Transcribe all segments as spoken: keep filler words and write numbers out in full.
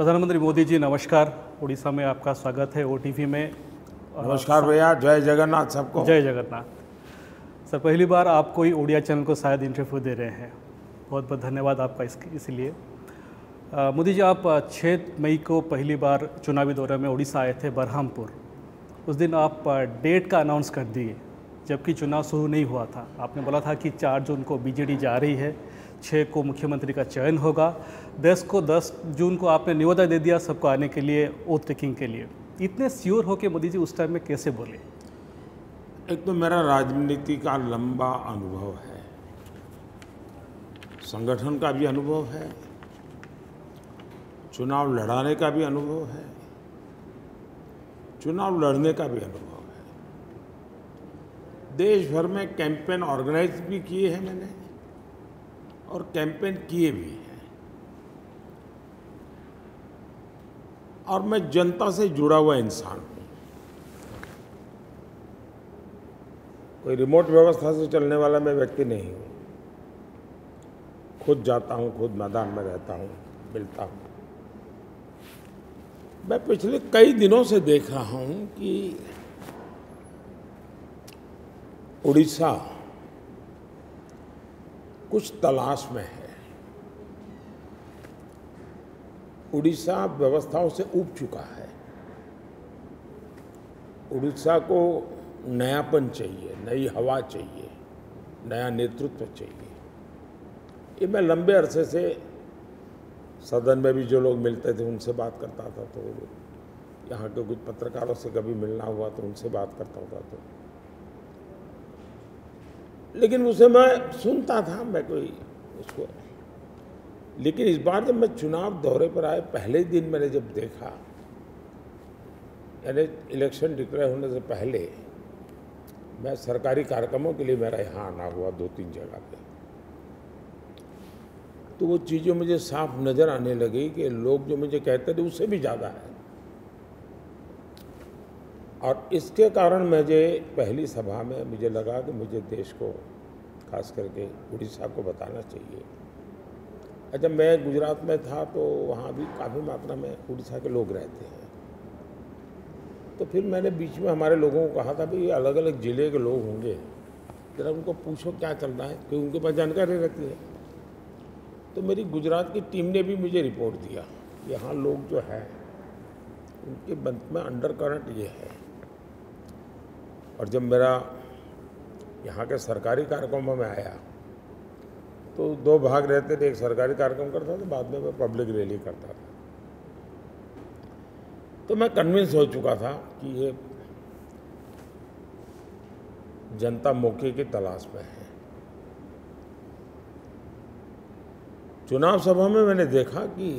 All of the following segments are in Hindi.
प्रधानमंत्री मोदी जी नमस्कार। उड़ीसा में आपका स्वागत है ओटीवी में। नमस्कार भैया, जय जगन्नाथ सबको। जय जगन्नाथ सर, पहली बार आप कोई ओडिया चैनल को शायद इंटरव्यू दे रहे हैं, बहुत बहुत धन्यवाद आपका इसलिए। मोदी जी, आप छह मई को पहली बार चुनावी दौरे में उड़ीसा आए थे बरहामपुर। उस दिन आप डेट का अनाउंस कर दिए जबकि चुनाव शुरू नहीं हुआ था। आपने बोला था कि चार जून को बीजेडी जा रही है, छः को मुख्यमंत्री का चयन होगा, दस को दस जून को आपने निवेदन दे दिया सबको आने के लिए ओथ टेकिंग के लिए। इतने श्योर हो के मोदी जी उस टाइम में कैसे बोले? एक तो मेरा राजनीति का लंबा अनुभव है, संगठन का भी अनुभव है, चुनाव लड़ाने का भी अनुभव है, चुनाव लड़ने का भी अनुभव है। देश भर में कैंपेन ऑर्गेनाइज भी किए हैं मैंने और कैंपेन किए भी हैं, और मैं जनता से जुड़ा हुआ इंसान हूँ। कोई रिमोट व्यवस्था से चलने वाला मैं व्यक्ति नहीं हूँ। खुद जाता हूँ, खुद मैदान में रहता हूँ, मिलता हूँ। मैं पिछले कई दिनों से देख रहा हूँ कि उड़ीसा कुछ तलाश में है, उड़ीसा व्यवस्थाओं से ऊब चुका है, उड़ीसा को नयापन चाहिए, नई हवा चाहिए, नया नेतृत्व चाहिए। ये मैं लंबे अरसे से सदन में भी जो लोग मिलते थे उनसे बात करता था, तो यहाँ के कुछ पत्रकारों से कभी मिलना हुआ तो उनसे बात करता था, तो लेकिन उसे मैं सुनता था, मैं कोई उसको। लेकिन इस बार जब मैं चुनाव दौरे पर आए पहले दिन मैंने जब देखा, यानी इलेक्शन डिक्लेयर होने से पहले, मैं सरकारी कार्यक्रमों के लिए मेरा यहाँ आना हुआ दो तीन जगह पे, तो वो चीज़ें मुझे साफ नज़र आने लगी कि लोग जो मुझे कहते थे उससे भी ज़्यादा है। और इसके कारण मुझे पहली सभा में मुझे लगा कि मुझे देश को, खास करके उड़ीसा को बताना चाहिए। अच्छा, मैं गुजरात में था तो वहाँ भी काफ़ी मात्रा में उड़ीसा के लोग रहते हैं, तो फिर मैंने बीच में हमारे लोगों को कहा था भाई ये अलग अलग ज़िले के लोग होंगे, ज़रा उनको पूछो क्या चल रहा है, क्योंकि उनके पास जानकारी रहती है। तो मेरी गुजरात की टीम ने भी मुझे रिपोर्ट दिया यहाँ लोग जो हैं उनके मन में अंडर करंट ये है। और जब मेरा यहाँ के सरकारी कार्यक्रमों में आया तो दो भाग रहते थे, एक सरकारी कार्यक्रम करता था, बाद में मैं पब्लिक रैली करता था। तो मैं कन्विंस हो चुका था कि ये जनता मौके की तलाश में है। चुनाव सभा में मैंने देखा कि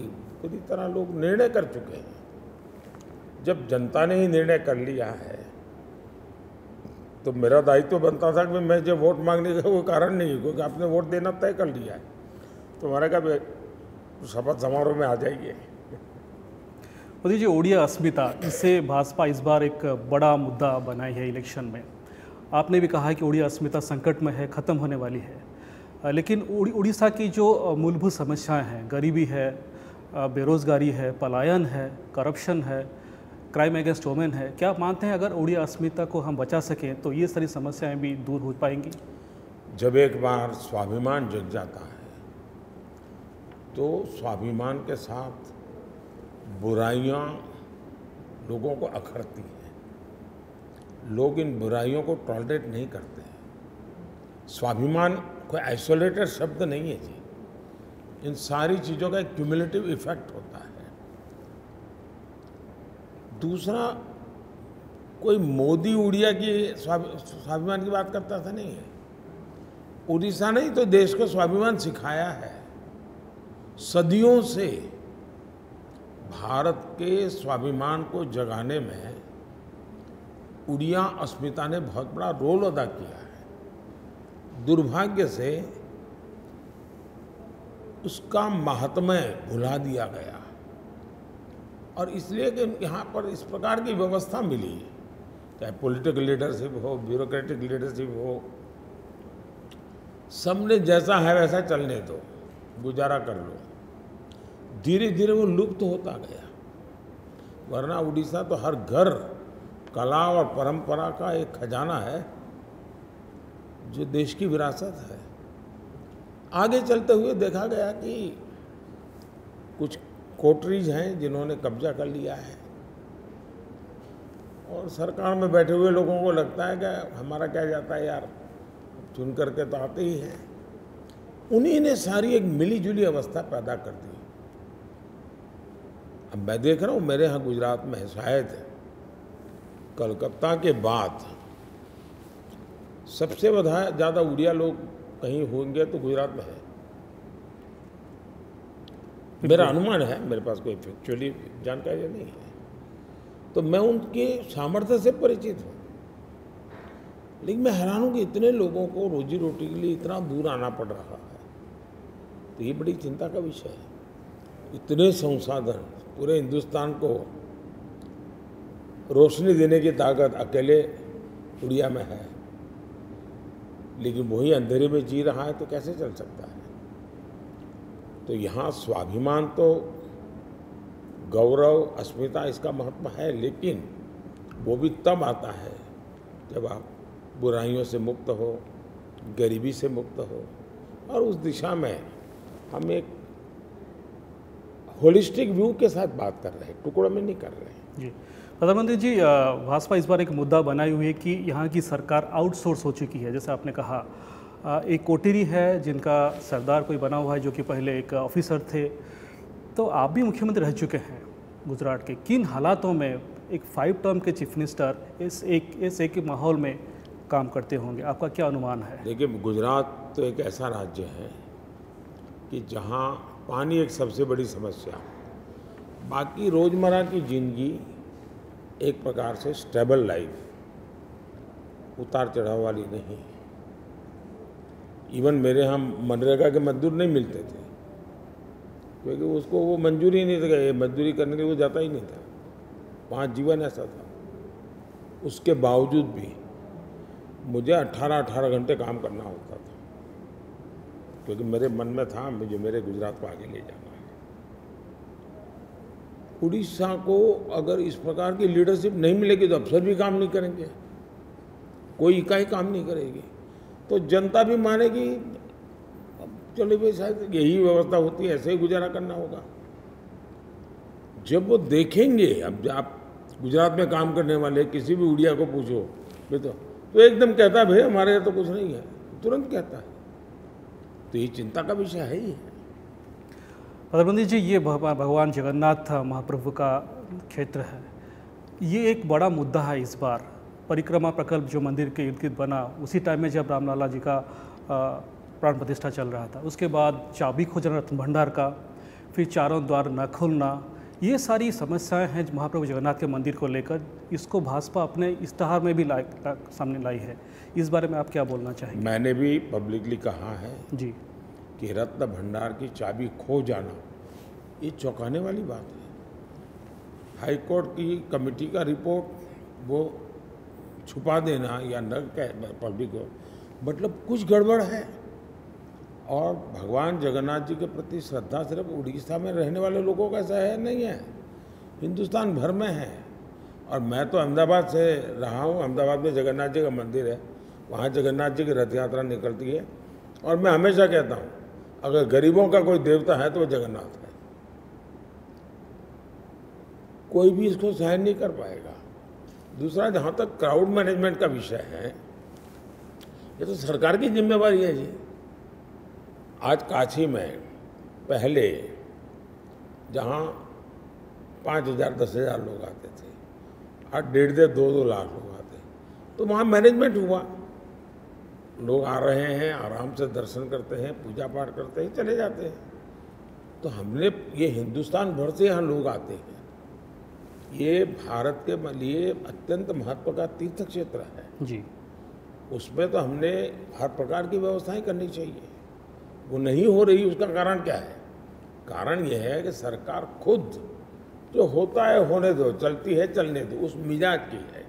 पूरी तरह लोग निर्णय कर चुके हैं। जब जनता ने ही निर्णय कर लिया है तो मेरा दायित्व बनता था कि मैं जब वोट मांगने का कोई कारण नहीं है, क्योंकि आपने वोट देना तय कर लिया है तो हमारे का शपथ समारोह में आ जाइए। मोदी जी, ओडिया अस्मिता, इससे भाजपा इस बार एक बड़ा मुद्दा बनाई है इलेक्शन में। आपने भी कहा है कि ओडिया अस्मिता संकट में है, ख़त्म होने वाली है, लेकिन उड़ीसा की जो मूलभूत समस्याएँ हैं, गरीबी है, बेरोजगारी है, पलायन है, करप्शन है, क्राइम अगेंस्ट वोमेन है, क्या आप मानते हैं अगर ओडिया अस्मिता को हम बचा सकें तो ये सारी समस्याएं भी दूर हो पाएंगी? जब एक बार स्वाभिमान जग जाता है तो स्वाभिमान के साथ बुराइयां लोगों को अखरती हैं, लोग इन बुराइयों को टॉलरेट नहीं करते हैं। स्वाभिमान कोई आइसोलेटेड शब्द नहीं है जी, इन सारी चीज़ों का एक क्यूमुलेटिव इफेक्ट होता है। दूसरा, कोई मोदी उड़िया की स्वाभिमान की बात करता था, नहीं है। उड़ीसा ने तो देश को स्वाभिमान सिखाया है। सदियों से भारत के स्वाभिमान को जगाने में उड़िया अस्मिता ने बहुत बड़ा रोल अदा किया है। दुर्भाग्य से उसका महात्म्य भुला दिया गया, और इसलिए कि यहाँ पर इस प्रकार की व्यवस्था मिली, चाहे पॉलिटिकल लीडरशिप हो, ब्यूरोक्रेटिक लीडरशिप हो, सबने जैसा है वैसा चलने दो, गुजारा कर लो। धीरे धीरे वो लुप्त तो होता गया, वरना उड़ीसा तो हर घर कला और परंपरा का एक खजाना है जो देश की विरासत है। आगे चलते हुए देखा गया कि कुछ कोटरीज हैं जिन्होंने कब्जा कर लिया है और सरकार में बैठे हुए लोगों को लगता है कि हमारा क्या जाता है यार, चुन करके तो आते ही हैं। उन्हीं ने सारी एक मिलीजुली अवस्था पैदा कर दी। अब मैं देख रहा हूँ मेरे यहाँ गुजरात में शायद कलकत्ता के बाद सबसे ज़्यादा उड़िया लोग कहीं होंगे तो गुजरात में है, मेरा अनुमान है, मेरे पास कोई एक्चुअली जानकारी नहीं है। तो मैं उनके सामर्थ्य से परिचित हूँ, लेकिन मैं हैरान हूँ कि इतने लोगों को रोजी रोटी के लिए इतना दूर आना पड़ रहा है, तो ये बड़ी चिंता का विषय है। इतने संसाधन, पूरे हिंदुस्तान को रोशनी देने की ताकत अकेले उड़िया में है, लेकिन वही अंधेरे में जी रहा है तो कैसे चल सकता है। तो यहाँ स्वाभिमान तो गौरव अस्मिता इसका महत्व है, लेकिन वो भी तब आता है जब आप बुराइयों से मुक्त हो, गरीबी से मुक्त हो। और उस दिशा में हम एक होलिस्टिक व्यू के साथ बात कर रहे हैं, टुकड़ों में नहीं कर रहे हैं। जी प्रधानमंत्री जी, भाजपा इस बार एक मुद्दा बनाई हुई है कि यहाँ की सरकार आउटसोर्स हो चुकी है। जैसे आपने कहा एक कोटेरी है जिनका सरदार कोई बना हुआ है जो कि पहले एक ऑफिसर थे, तो आप भी मुख्यमंत्री रह चुके हैं गुजरात के, किन हालातों में एक फाइव टर्म के चीफ मिनिस्टर इस एक इस एक माहौल में काम करते होंगे, आपका क्या अनुमान है? देखिए गुजरात तो एक ऐसा राज्य है कि जहाँ पानी एक सबसे बड़ी समस्या, बाकी रोज़मर्रा की जिंदगी एक प्रकार से स्टेबल लाइफ, उतार चढ़ाव वाली नहीं। इवन मेरे यहाँ मनरेगा के मजदूर नहीं मिलते थे क्योंकि उसको वो मंजूरी नहीं थी, मजदूरी करने के लिए वो जाता ही नहीं था, वहाँ जीवन ऐसा था। उसके बावजूद भी मुझे अठारह अठारह घंटे काम करना होता था क्योंकि मेरे मन में था मुझे मेरे गुजरात को आगे ले जाना है। उड़ीसा को अगर इस प्रकार की लीडरशिप नहीं मिलेगी तो अफसर भी काम नहीं करेंगे, कोई इकाई काम नहीं करेगी, तो जनता भी मानेगी चलो भाई शायद यही व्यवस्था होती है, ऐसे ही गुजारा करना होगा। जब वो देखेंगे, अब आप गुजरात में काम करने वाले किसी भी उड़िया को पूछो भाई तो, तो एकदम कहता है भाई हमारे यहाँ तो कुछ नहीं है, तुरंत कहता है, तो ये चिंता का विषय है ही है। प्रधानमंत्री जी, ये भगवान जगन्नाथ महाप्रभु का क्षेत्र है, ये एक बड़ा मुद्दा है। इस बार परिक्रमा प्रकल्प जो मंदिर के इर्द गिर्द बना उसी टाइम में जब रामलाला जी का प्राण प्रतिष्ठा चल रहा था, उसके बाद चाबी खोजना रत्न भंडार का, फिर चारों द्वार न खुलना, ये सारी समस्याएं हैं महाप्रभु जगन्नाथ के मंदिर को लेकर, इसको भाजपा अपने इश्तहार में भी लाई सामने लाई है, इस बारे में आप क्या बोलना चाहेंगे? मैंने भी पब्लिकली कहा है जी कि रत्न भंडार की चाबी खो जाना ये चौंकाने वाली बात है। हाईकोर्ट की कमेटी का रिपोर्ट वो छुपा देना या न कह पब्लिक को, मतलब कुछ गड़बड़ है। और भगवान जगन्नाथ जी के प्रति श्रद्धा सिर्फ उड़ीसा में रहने वाले लोगों का है नहीं है, हिंदुस्तान भर में है। और मैं तो अहमदाबाद से रहा हूँ, अहमदाबाद में जगन्नाथ जी का मंदिर है, वहाँ जगन्नाथ जी की रथ यात्रा निकलती है और मैं हमेशा कहता हूँ अगर गरीबों का कोई देवता है तो वो जगन्नाथ है, कोई भी इसको सहन नहीं कर पाएगा। दूसरा, जहाँ तक क्राउड मैनेजमेंट का विषय है, ये तो सरकार की जिम्मेवारी है जी। आज काशी में पहले जहाँ पाँच हज़ार दस हज़ार लोग आते थे, आज डेढ़ से दो दो लाख लोग आते हैं, तो वहाँ मैनेजमेंट हुआ, लोग आ रहे हैं आराम से दर्शन करते हैं, पूजा पाठ करते हैं, चले जाते हैं। तो हमने ये हिंदुस्तान भर से यहाँ लोग आते हैं, ये भारत के लिए अत्यंत महत्व का तीर्थ क्षेत्र है जी, उसमें तो हमने हर प्रकार की व्यवस्थाएं करनी चाहिए, वो नहीं हो रही। उसका कारण क्या है? कारण यह है कि सरकार खुद जो होता है होने दो, चलती है चलने दो, उस मिजाज की है।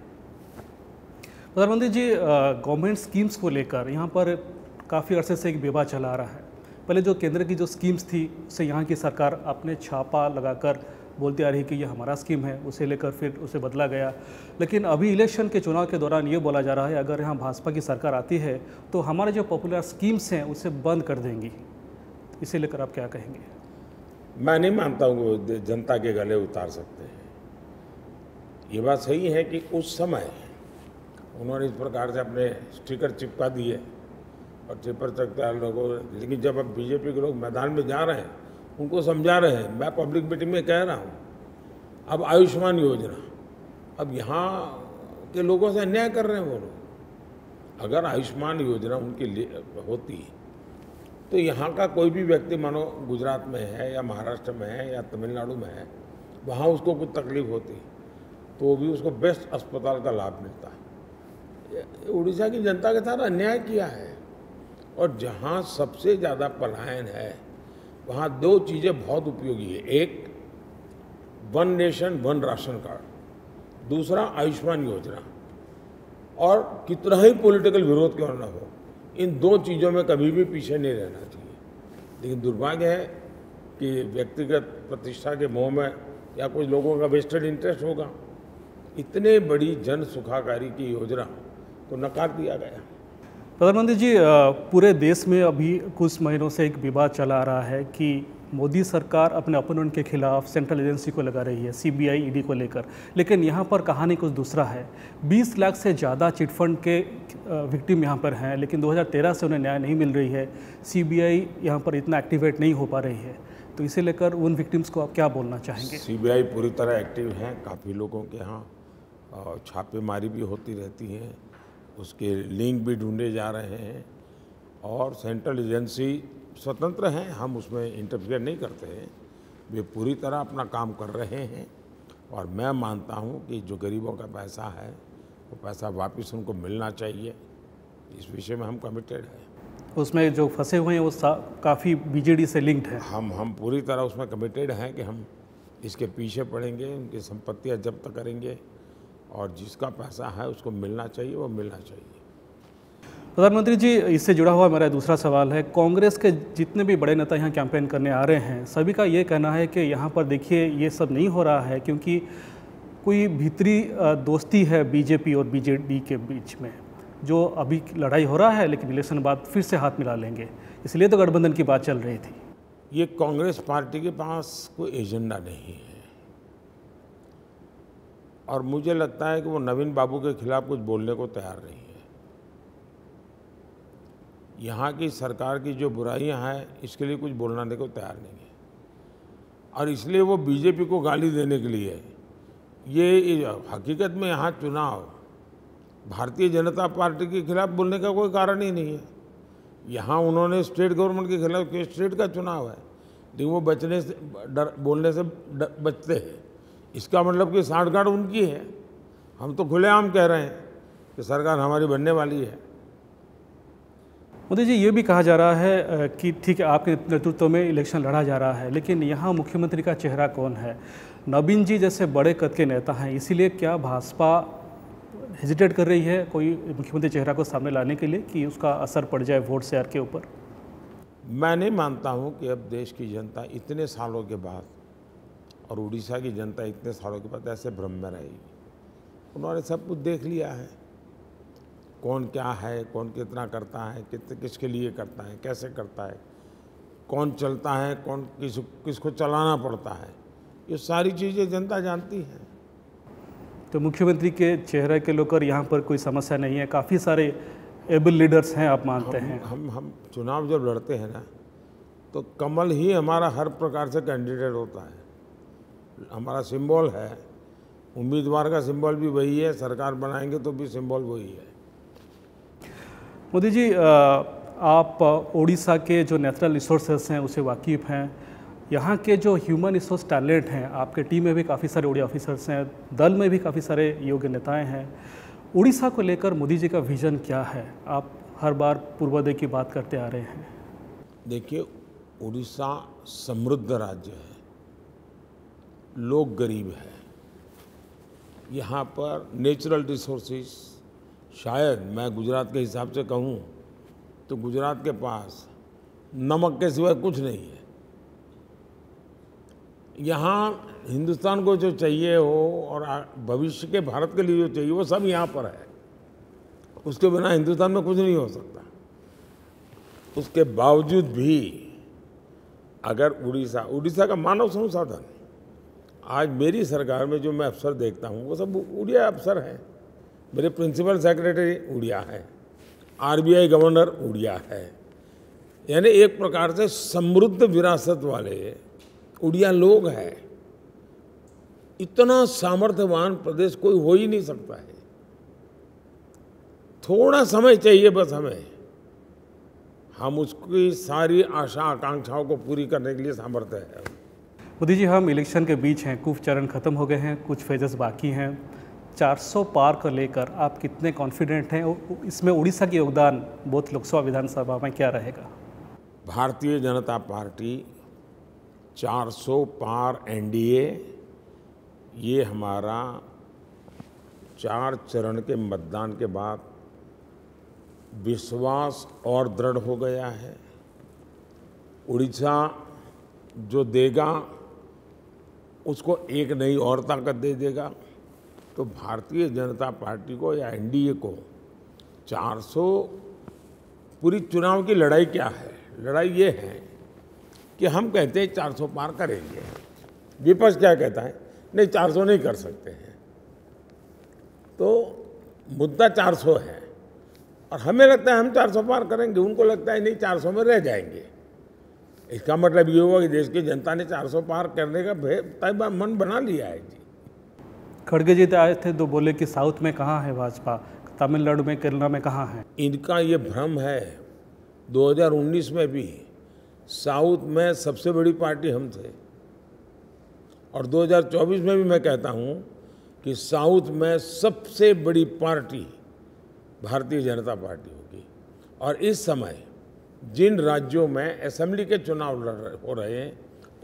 प्रधानमंत्री जी, गवर्नमेंट स्कीम्स को लेकर यहाँ पर काफ़ी अरसे से एक विवाद चला आ रहा है, पहले जो केंद्र की जो स्कीम्स थी उसे यहाँ की सरकार अपने छापा लगाकर बोलती आ रही कि ये हमारा स्कीम है, उसे लेकर फिर उसे बदला गया। लेकिन अभी इलेक्शन के चुनाव के दौरान ये बोला जा रहा है अगर यहाँ भाजपा की सरकार आती है तो हमारे जो पॉपुलर स्कीम्स हैं उसे बंद कर देंगी, इसे लेकर आप क्या कहेंगे? मैं नहीं मानता हूँ वो जनता के गले उतार सकते हैं। ये बात सही है कि उस समय उन्होंने इस प्रकार से अपने स्टिकर चिपका दिए और चिपर चकता लोगों, लेकिन जब अब बीजेपी के लोग मैदान में जा रहे हैं उनको समझा रहे हैं। मैं पब्लिक मीटिंग में कह रहा हूँ अब आयुष्मान योजना, अब यहाँ के लोगों से अन्याय कर रहे हैं वो लोग। अगर आयुष्मान योजना उनके लिए होती है तो यहाँ का कोई भी व्यक्ति मानो गुजरात में है या महाराष्ट्र में है या तमिलनाडु में है, वहाँ उसको कुछ तकलीफ होती तो वो भी उसको बेस्ट अस्पताल का लाभ मिलता है। उड़ीसा की जनता के साथ अन्याय किया है और जहाँ सबसे ज़्यादा पलायन है वहाँ दो चीज़ें बहुत उपयोगी है, एक one nation one ration card, दूसरा आयुष्मान योजना। और कितना ही पॉलिटिकल विरोध क्यों ना हो, इन दो चीज़ों में कभी भी पीछे नहीं रहना चाहिए। लेकिन दुर्भाग्य है कि व्यक्तिगत प्रतिष्ठा के मोह में या कुछ लोगों का वेस्टेड इंटरेस्ट होगा, इतने बड़ी जन सुखाकारी की योजना को नकार दिया गया। प्रधानमंत्री जी, पूरे देश में अभी कुछ महीनों से एक विवाद चला आ रहा है कि मोदी सरकार अपने अपोनेंट के खिलाफ सेंट्रल एजेंसी को लगा रही है, सीबीआई ईडी को लेकर। लेकिन यहाँ पर कहानी कुछ दूसरा है। बीस लाख से ज़्यादा चिटफंड के विक्टिम यहाँ पर हैं, लेकिन दो हज़ार तेरह से उन्हें न्याय नहीं मिल रही है। सीबीआई यहाँ पर इतना एक्टिवेट नहीं हो पा रही है, तो इसे लेकर उन विक्टिम्स को आप क्या बोलना चाहेंगे? सीबीआई पूरी तरह एक्टिव है, काफ़ी लोगों के यहाँ छापेमारी भी होती रहती है, उसके लिंक भी ढूंढे जा रहे हैं और सेंट्रल एजेंसी स्वतंत्र हैं, हम उसमें इंटरफियर नहीं करते हैं। वे पूरी तरह अपना काम कर रहे हैं और मैं मानता हूँ कि जो गरीबों का पैसा है वो पैसा वापस उनको मिलना चाहिए, इस विषय में हम कमिटेड हैं। उसमें जो फंसे हुए हैं वो काफ़ी बीजेडी से लिंक्ड है। हम हम पूरी तरह उसमें कमिटेड हैं कि हम इसके पीछे पड़ेंगे, उनकी संपत्तियाँ जब्त करेंगे और जिसका पैसा है उसको मिलना चाहिए वो मिलना चाहिए। प्रधानमंत्री जी, इससे जुड़ा हुआ मेरा दूसरा सवाल है, कांग्रेस के जितने भी बड़े नेता यहाँ कैंपेन करने आ रहे हैं सभी का ये कहना है कि यहाँ पर देखिए ये सब नहीं हो रहा है क्योंकि कोई भीतरी दोस्ती है बीजेपी और बीजेडी के बीच में, जो अभी लड़ाई हो रहा है लेकिन इलेक्शन बाद फिर से हाथ मिला लेंगे, इसलिए तो गठबंधन की बात चल रही थी। ये कांग्रेस पार्टी के पास कोई एजेंडा नहीं है और मुझे लगता है कि वो नवीन बाबू के खिलाफ कुछ बोलने को तैयार नहीं है। यहाँ की सरकार की जो बुराइयाँ हैं इसके लिए कुछ बोलने को तैयार नहीं है और इसलिए वो बीजेपी को गाली देने के लिए ये हकीकत में यहाँ चुनाव भारतीय जनता पार्टी के खिलाफ बोलने का कोई कारण ही नहीं है। यहाँ उन्होंने स्टेट गवर्नमेंट के खिलाफ, स्टेट का चुनाव है लेकिन वो बचने से डर बोलने से डर, बचते हैं। इसका मतलब कि साठगांठ उनकी है। हम तो खुलेआम कह रहे हैं कि सरकार हमारी बनने वाली है। मोदी जी, ये भी कहा जा रहा है कि ठीक है आपके नेतृत्व में इलेक्शन लड़ा जा रहा है, लेकिन यहाँ मुख्यमंत्री का चेहरा कौन है? नवीन जी जैसे बड़े कद के नेता हैं, इसीलिए क्या भाजपा हेजिटेट कर रही है कोई मुख्यमंत्री चेहरा को सामने लाने के लिए कि उसका असर पड़ जाए वोट शेयर के ऊपर? मैं नहीं मानता हूँ कि अब देश की जनता इतने सालों के बाद और उड़ीसा की जनता इतने सालों के बाद ऐसे भ्रम में रहेगी। उन्होंने सब कुछ देख लिया है, कौन क्या है, कौन कितना करता है, कितने किसके लिए करता है, कैसे करता है, कौन चलता है, कौन किस किसको चलाना पड़ता है, ये सारी चीज़ें जनता जानती है। तो मुख्यमंत्री के चेहरे के लेकर यहाँ पर कोई समस्या नहीं है, काफ़ी सारे एबल लीडर्स हैं आप मानते हैं? हम हम चुनाव जब लड़ते हैं ना तो कमल ही हमारा हर प्रकार से कैंडिडेट होता है, हमारा सिंबल है, उम्मीदवार का सिंबल भी वही है, सरकार बनाएंगे तो भी सिंबल वही है। मोदी जी, आप ओडिशा के जो नेचुरल रिसोर्सेस हैं उसे वाकिफ़ हैं, यहाँ के जो ह्यूमन रिसोर्स टैलेंट हैं, आपके टीम में भी काफ़ी सारे ओडिया ऑफिसर्स हैं, दल में भी काफ़ी सारे योग्य नेताएं हैं। उड़ीसा को लेकर मोदी जी का विज़न क्या है? आप हर बार पूर्वोदय की बात करते आ रहे हैं। देखिए, उड़ीसा समृद्ध राज्य है, लोग गरीब हैं, यहाँ पर नेचुरल रिसोर्सेज शायद मैं गुजरात के हिसाब से कहूँ तो गुजरात के पास नमक के सिवाय कुछ नहीं है। यहाँ हिंदुस्तान को जो चाहिए हो और भविष्य के भारत के लिए जो चाहिए वो सब यहाँ पर है। उसके बिना हिंदुस्तान में कुछ नहीं हो सकता। उसके बावजूद भी अगर उड़ीसा उड़ीसा का मानव संसाधन, आज मेरी सरकार में जो मैं अफसर देखता हूँ वो सब उड़िया अफसर हैं। मेरे प्रिंसिपल सेक्रेटरी उड़िया है, आरबीआई गवर्नर उड़िया है, यानी एक प्रकार से समृद्ध विरासत वाले उड़िया लोग हैं। इतना सामर्थ्यवान प्रदेश कोई हो ही नहीं सकता है। थोड़ा समय चाहिए बस हमें, हम उसकी सारी आशा आकांक्षाओं को पूरी करने के लिए सामर्थ्य है। मोदी जी, हम इलेक्शन के बीच हैं, कुछ चरण खत्म हो गए हैं, कुछ फेजेस बाकी हैं। चार सौ पार को लेकर आप कितने कॉन्फिडेंट हैं और इसमें उड़ीसा के योगदान बोथ लोकसभा विधानसभा में क्या रहेगा? भारतीय जनता पार्टी चार सौ पार एन डी ए, ये हमारा चार चरण के मतदान के बाद विश्वास और दृढ़ हो गया है। उड़ीसा जो देगा उसको एक नई और ताकत दे देगा। तो भारतीय जनता पार्टी को या एन डी ए को चार सौ, पूरी चुनाव की लड़ाई क्या है? लड़ाई ये है कि हम कहते हैं चार सौ पार करेंगे, विपक्ष क्या कहता है? नहीं, चार सौ नहीं कर सकते हैं। तो मुद्दा चार सौ है और हमें लगता है हम चार सौ पार करेंगे, उनको लगता है नहीं चार सौ में रह जाएंगे। इसका मतलब ये हुआ कि देश की जनता ने चार सौ पार करने का तय मन बना लिया है। जी, खड़गे जी तो आए थे तो बोले कि साउथ में कहाँ है भाजपा, तमिलनाडु में, केरला में कहाँ है? इनका ये भ्रम है। दो हज़ार उन्नीस में भी साउथ में सबसे बड़ी पार्टी हम थे और दो हज़ार चौबीस में भी मैं कहता हूँ कि साउथ में सबसे बड़ी पार्टी भारतीय जनता पार्टी होगी। और इस समय जिन राज्यों में असेंबली के चुनाव हो रहे हैं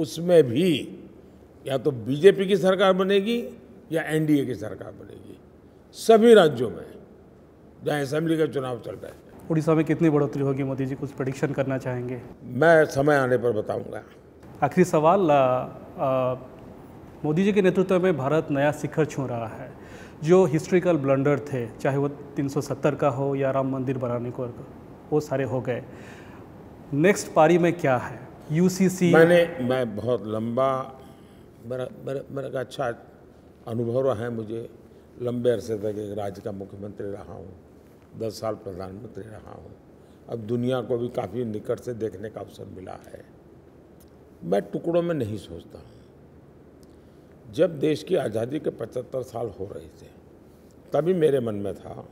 उसमें भी या तो बीजेपी की सरकार बनेगी या एन डी ए की सरकार बनेगी, सभी राज्यों में जहाँ असेंबली का चुनाव चल रहा है। उड़ीसा में कितनी बढ़ोतरी होगी मोदी जी, कुछ प्रेडिक्शन करना चाहेंगे? मैं समय आने पर बताऊंगा। आखिरी सवाल, मोदी जी के नेतृत्व में भारत नया शिखर छू रहा है। जो हिस्ट्रिकल ब्लंडर थे, चाहे वो तीन सौ सत्तर का हो या राम मंदिर बनाने को, वो सारे हो गए। नेक्स्ट पारी में क्या है? यू सी सी मैंने मैं बहुत लंबा मेरा का अच्छा अनुभव रहा है। मुझे लंबे अरसे तक एक राज्य का मुख्यमंत्री रहा हूँ, दस साल प्रधानमंत्री रहा हूँ। अब दुनिया को भी काफ़ी निकट से देखने का अवसर मिला है। मैं टुकड़ों में नहीं सोचता हूँ। जब देश की आज़ादी के पचहत्तर साल हो रहे थे तभी मेरे मन में था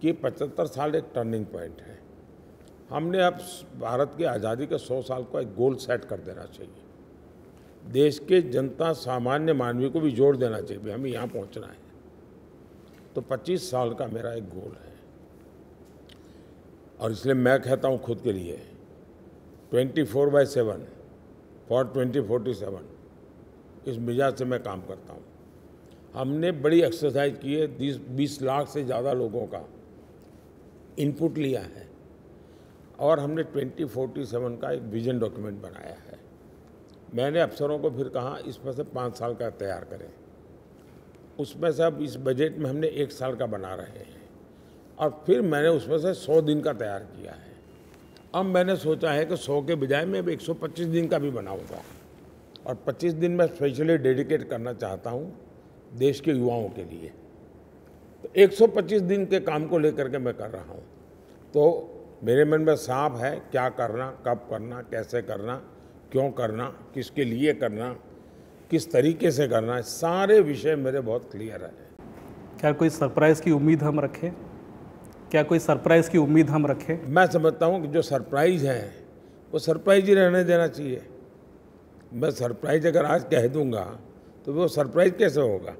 कि पचहत्तर साल एक टर्निंग पॉइंट है। हमने अब भारत की आज़ादी के सौ साल का एक गोल सेट कर देना चाहिए। देश के जनता सामान्य मानवी को भी जोड़ देना चाहिए, हमें यहाँ पहुँचना है। तो पच्चीस साल का मेरा एक गोल है और इसलिए मैं कहता हूँ खुद के लिए twenty four by seven for twenty forty seven इस मिजाज से मैं काम करता हूँ। हमने बड़ी एक्सरसाइज की है, बीस बीस लाख से ज़्यादा लोगों का इनपुट लिया है और हमने ट्वेंटी फोर्टी सेवन का एक विजन डॉक्यूमेंट बनाया है। मैंने अफसरों को फिर कहा इसमें से पाँच साल का तैयार करें। उसमें से अब इस बजट में हमने एक साल का बना रहे हैं और फिर मैंने उसमें से सौ दिन का तैयार किया है। अब मैंने सोचा है कि सौ के बजाय मैं अब एक सौ पच्चीस दिन का भी बनाऊँगा और पच्चीस दिन मैं स्पेशली डेडिकेट करना चाहता हूँ देश के युवाओं के लिए। तो एक सौ पच्चीस दिन के काम को लेकर के मैं कर रहा हूँ। तो मेरे मन में साफ है क्या करना, कब करना, कैसे करना, क्यों करना, किसके लिए करना, किस तरीके से करना है, सारे विषय मेरे बहुत क्लियर हैं। क्या कोई सरप्राइज़ की उम्मीद हम रखें? क्या कोई सरप्राइज़ की उम्मीद हम रखें? मैं समझता हूँ कि जो सरप्राइज़ है वो सरप्राइज ही रहने देना चाहिए। मैं सरप्राइज अगर आज कह दूंगा तो वो सरप्राइज कैसे होगा?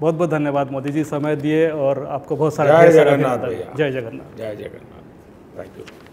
बहुत बहुत धन्यवाद मोदी जी, समय दिए और आपको बहुत सारा। जय जगन्नाथ भैया। जय जगन्नाथ। जय जगन्नाथ। Thank you.